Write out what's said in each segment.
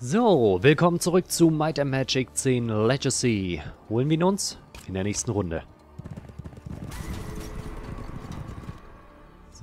So, willkommen zurück zu Might and Magic 10 Legacy. Holen wir ihn uns in der nächsten Runde.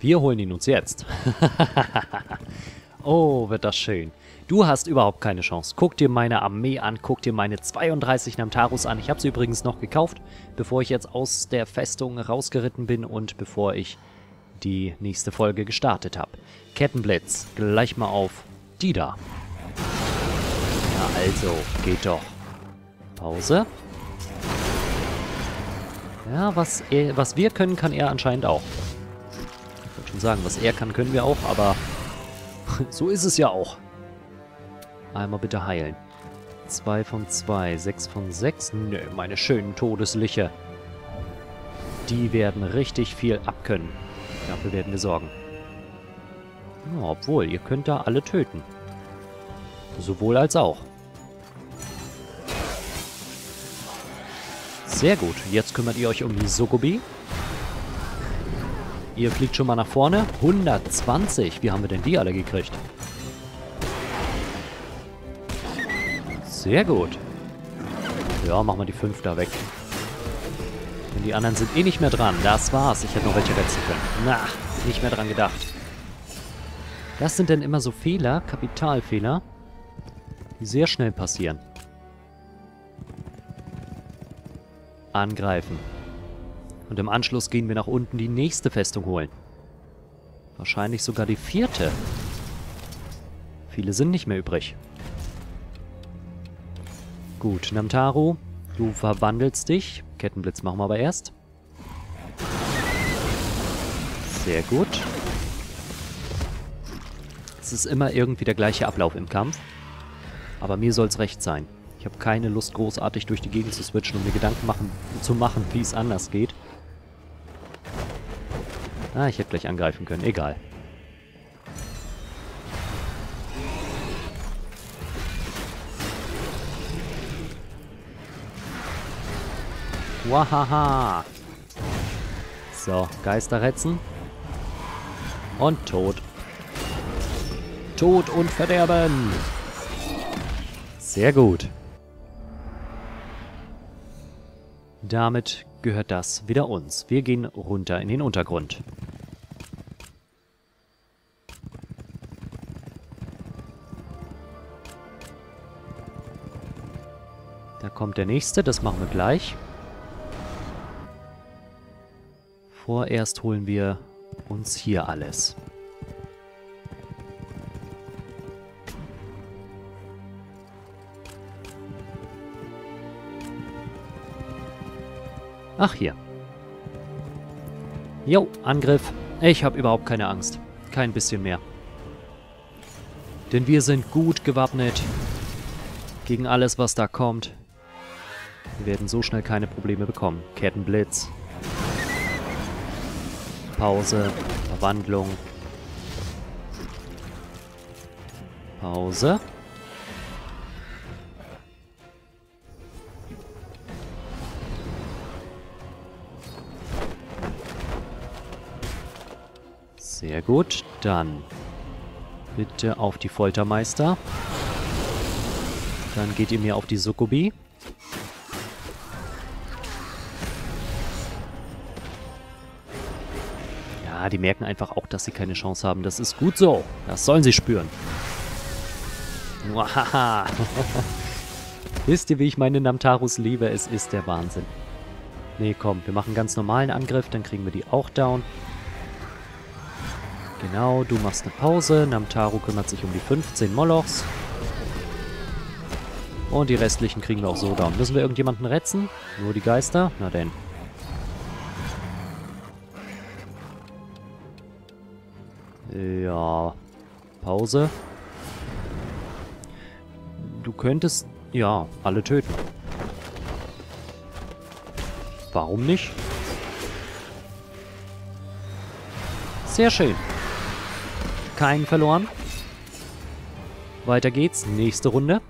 Wir holen ihn uns jetzt. Oh, wird das schön. Du hast überhaupt keine Chance. Guck dir meine Armee an, guck dir meine 32 Namtarus an. Ich habe sie übrigens noch gekauft, bevor ich jetzt aus der Festung rausgeritten bin und bevor ich die nächste Folge gestartet habe. Kettenblitz, gleich mal auf Dida. Also, geht doch. Pause. Ja, was wir können, kann er anscheinend auch. Ich wollte schon sagen, was er kann, können wir auch, aber so ist es ja auch. Einmal bitte heilen. 2 von 2, 6 von 6. Nö, meine schönen Todesliche. Die werden richtig viel abkönnen. Dafür werden wir sorgen. Ja, obwohl, ihr könnt da alle töten. Sowohl als auch. Sehr gut, jetzt kümmert ihr euch um die Sukubi. Ihr fliegt schon mal nach vorne. 120, wie haben wir denn die alle gekriegt? Sehr gut. Ja, machen wir die 5 da weg. Denn die anderen sind eh nicht mehr dran. Das war's, ich hätte noch welche retzen können. Na, nicht mehr dran gedacht. Das sind denn immer so Fehler, Kapitalfehler, die sehr schnell passieren. Angreifen. Und im Anschluss gehen wir nach unten die nächste Festung holen. Wahrscheinlich sogar die 4. Viele sind nicht mehr übrig. Gut, Namtaru, du verwandelst dich. Kettenblitz machen wir aber erst. Sehr gut. Es ist immer irgendwie der gleiche Ablauf im Kampf. Aber mir soll es recht sein. Ich habe keine Lust, großartig durch die Gegend zu switchen und mir Gedanken zu machen, wie es anders geht. Ah, ich hätte gleich angreifen können. Egal. Wahaha. So, Geister retzen. Und tot. Tod und Verderben. Sehr gut. Damit gehört das wieder uns. Wir gehen runter in den Untergrund. Da kommt der nächste, das machen wir gleich. Vorerst holen wir uns hier alles. Ach, hier. Jo, Angriff. Ich habe überhaupt keine Angst. Kein bisschen mehr. Denn wir sind gut gewappnet. Gegen alles, was da kommt. Wir werden so schnell keine Probleme bekommen. Kettenblitz. Pause. Verwandlung. Pause. Sehr gut, dann bitte auf die Foltermeister. Dann geht ihr mir auf die Sukubi. Ja, die merken einfach auch, dass sie keine Chance haben. Das ist gut so. Das sollen sie spüren. Wisst ihr, wie ich meine Namtarus liebe? Es ist der Wahnsinn. Nee, komm, wir machen einen ganz normalen Angriff, dann kriegen wir die auch down. Genau, du machst eine Pause. Namtaru kümmert sich um die 15 Molochs. Und die restlichen kriegen wir auch so down. Müssen wir irgendjemanden retzen? Nur die Geister? Na denn. Ja. Pause. Du könntest... Ja, alle töten. Warum nicht? Sehr schön. Keinen verloren. Weiter geht's. Nächste Runde.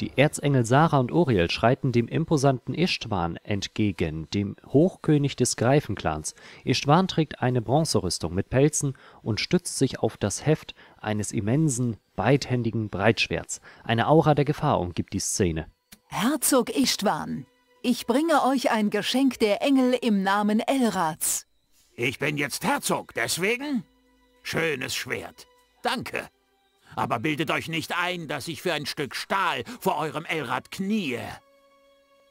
Die Erzengel Sarah und Uriel schreiten dem imposanten Ishtwan entgegen, dem Hochkönig des Greifenclans. Ishtwan trägt eine Bronzerüstung mit Pelzen und stützt sich auf das Heft eines immensen, beidhändigen Breitschwerts. Eine Aura der Gefahr umgibt die Szene. Herzog Ishtwan, ich bringe euch ein Geschenk der Engel im Namen Elraz. Ich bin jetzt Herzog, deswegen? Schönes Schwert. Danke. Aber bildet euch nicht ein, dass ich für ein Stück Stahl vor eurem Elrad kniee.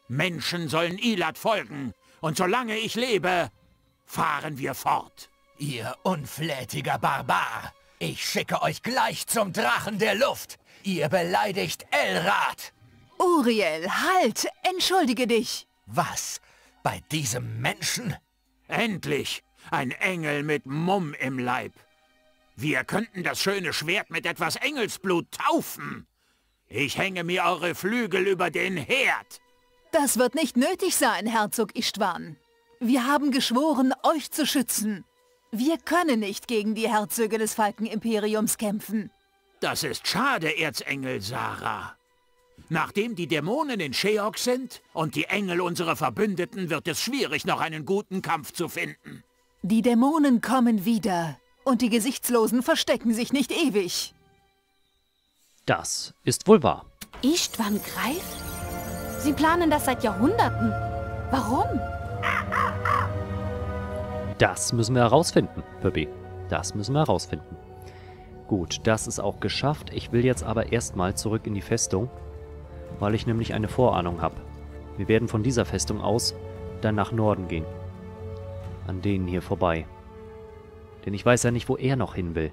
Menschen sollen Ilad folgen, und solange ich lebe, fahren wir fort. Ihr unflätiger Barbar, ich schicke euch gleich zum Drachen der Luft. Ihr beleidigt Elrad. Uriel, halt! Entschuldige dich. Was? Bei diesem Menschen? Endlich! Ein Engel mit Mumm im Leib. Wir könnten das schöne Schwert mit etwas Engelsblut taufen. Ich hänge mir eure Flügel über den Herd. Das wird nicht nötig sein, Herzog Ishtwan. Wir haben geschworen, euch zu schützen. Wir können nicht gegen die Herzöge des Falkenimperiums kämpfen. Das ist schade, Erzengel Sarah. Nachdem die Dämonen in Sheok sind und die Engel unsere Verbündeten, wird es schwierig, noch einen guten Kampf zu finden. Die Dämonen kommen wieder. Und die Gesichtslosen verstecken sich nicht ewig. Das ist wohl wahr. Istvan greift? Sie planen das seit Jahrhunderten. Warum? Das müssen wir herausfinden, Pöbi. Das müssen wir herausfinden. Gut, das ist auch geschafft. Ich will jetzt aber erstmal zurück in die Festung, weil ich nämlich eine Vorahnung habe. Wir werden von dieser Festung aus dann nach Norden gehen. An denen hier vorbei. Denn ich weiß ja nicht, wo er noch hin will.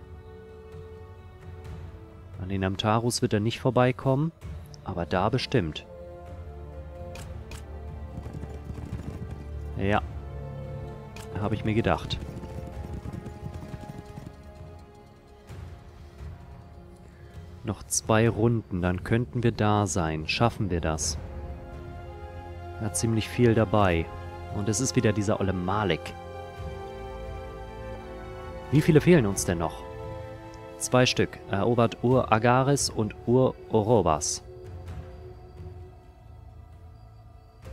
An den Namtarus wird er nicht vorbeikommen, aber da bestimmt. Ja, habe ich mir gedacht. Noch 2 Runden, dann könnten wir da sein. Schaffen wir das? Er hat ziemlich viel dabei. Und es ist wieder dieser Ole Malik. Wie viele fehlen uns denn noch? 2 Stück. Erobert Ur-Agaris und Ur-Orobas.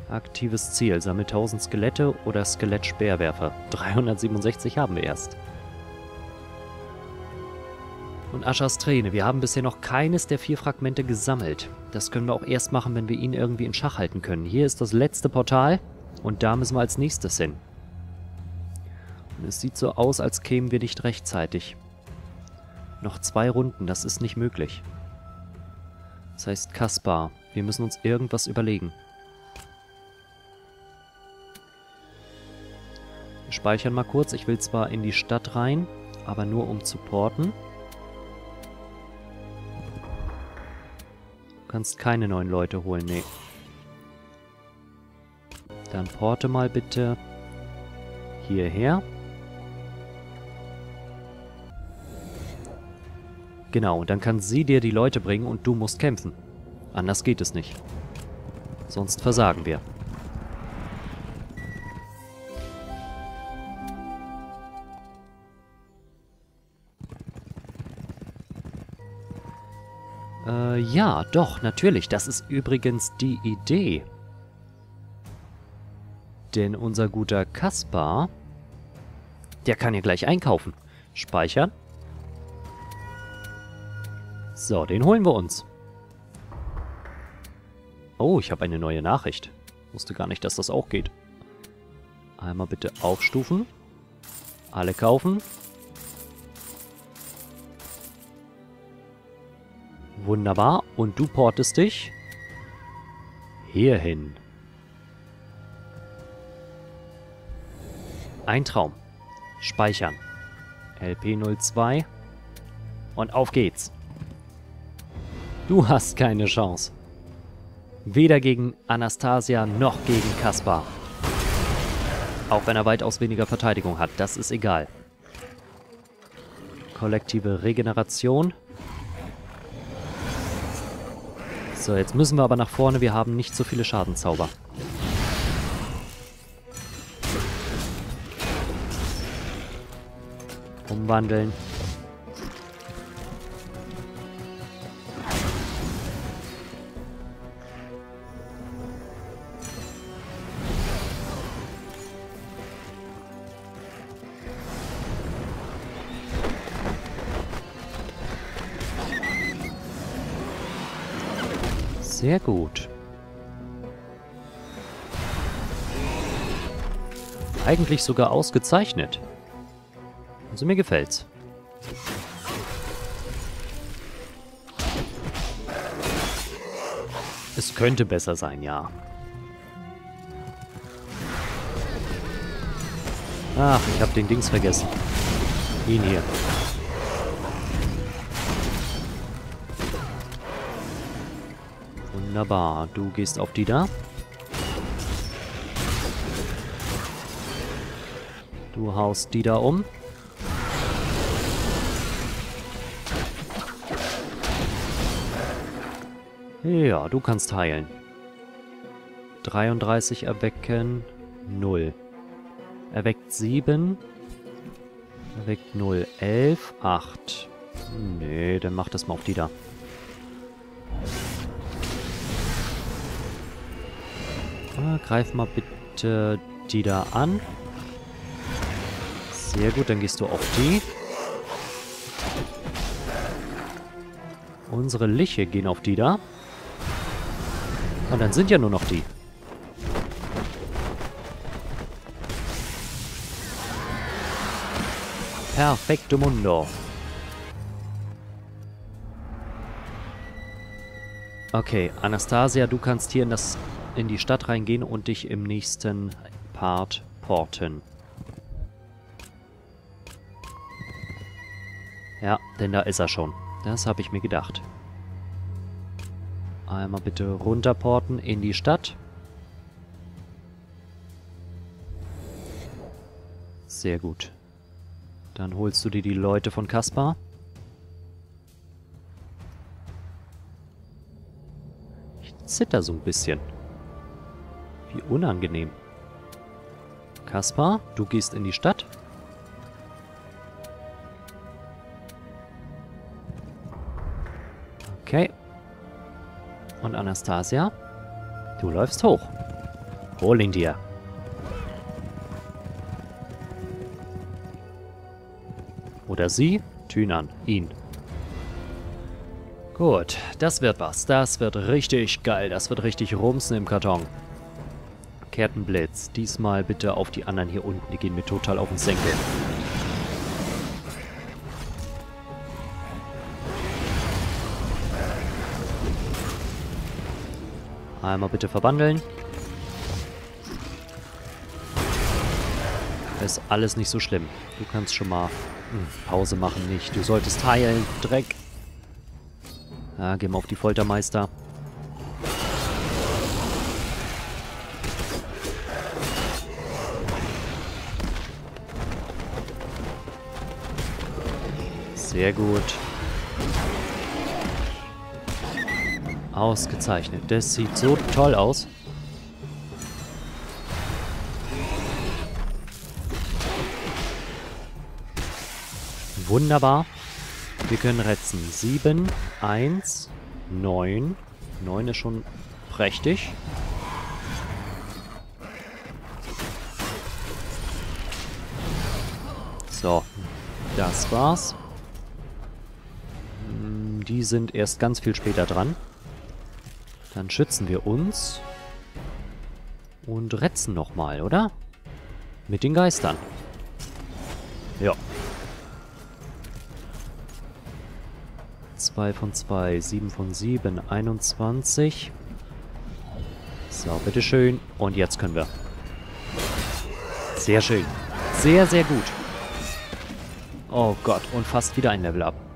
Aktives Ziel. Sammelt 1000 Skelette oder Skelettspeerwerfer. 367 haben wir erst. Und Aschasträne. Wir haben bisher noch keines der 4 Fragmente gesammelt. Das können wir auch erst machen, wenn wir ihn irgendwie in Schach halten können. Hier ist das letzte Portal und da müssen wir als nächstes hin. Es sieht so aus, als kämen wir nicht rechtzeitig. Noch 2 Runden, das ist nicht möglich. Das heißt, Kaspar, wir müssen uns irgendwas überlegen. Wir speichern mal kurz. Ich will zwar in die Stadt rein, aber nur um zu porten. Du kannst keine neuen Leute holen, nee. Dann porte mal bitte hierher. Genau, und dann kann sie dir die Leute bringen und du musst kämpfen. Anders geht es nicht. Sonst versagen wir. Ja, doch, natürlich. Das ist übrigens die Idee. Denn unser guter Kaspar, der kann ja gleich einkaufen. Speichern. So, den holen wir uns. Oh, ich habe eine neue Nachricht. Wusste gar nicht, dass das auch geht. Einmal bitte aufstufen. Alle kaufen. Wunderbar. Und du portest dich hierhin. Ein Traum. Speichern. LP02. Und auf geht's. Du hast keine Chance. Weder gegen Anastasia noch gegen Kaspar. Auch wenn er weitaus weniger Verteidigung hat, das ist egal. Kollektive Regeneration. So, jetzt müssen wir aber nach vorne, wir haben nicht so viele Schadenzauber. Umwandeln. Sehr gut. Eigentlich sogar ausgezeichnet. Also mir gefällt's. Es könnte besser sein, ja. Ach, ich habe den Dings vergessen. Ihn hier. Wunderbar. Du gehst auf die da. Du haust die da um. Ja, du kannst heilen. 33 erwecken. 0. Erweckt 7. Erweckt 0. 11. 8. Nee, dann mach das mal auf die da. Greif mal bitte die da an. Sehr gut, dann gehst du auf die. Unsere Liche gehen auf die da. Und dann sind ja nur noch die. Perfekte Mundo. Okay, Anastasia, du kannst hier in die Stadt reingehen und dich im nächsten Part porten. Ja, denn da ist er schon. Das habe ich mir gedacht. Einmal bitte runterporten in die Stadt. Sehr gut. Dann holst du dir die Leute von Kaspar. Ich zitter so ein bisschen. Wie unangenehm. Kaspar, du gehst in die Stadt. Okay. Und Anastasia, du läufst hoch. Hol ihn dir. Oder sie, Tünan, ihn. Gut, das wird was. Das wird richtig geil. Das wird richtig rumsen im Karton. Kettenblitz. Diesmal bitte auf die anderen hier unten. Die gehen mir total auf den Senkel. Einmal bitte verwandeln. Ist alles nicht so schlimm. Du kannst schon mal Pause machen, nicht. Du solltest heilen. Dreck. Ja, geh mal auf die Foltermeister. Sehr gut. Ausgezeichnet. Das sieht so toll aus. Wunderbar. Wir können retzen. 7, 1, 9. 9 ist schon prächtig. So. Das war's. Die sind erst ganz viel später dran. Dann schützen wir uns und retzen nochmal, oder? Mit den Geistern. Ja. 2 von 2, 7 von 7, 21. So, bitteschön. Und jetzt können wir. Sehr schön. Sehr, sehr gut. Oh Gott, und fast wieder ein Level up.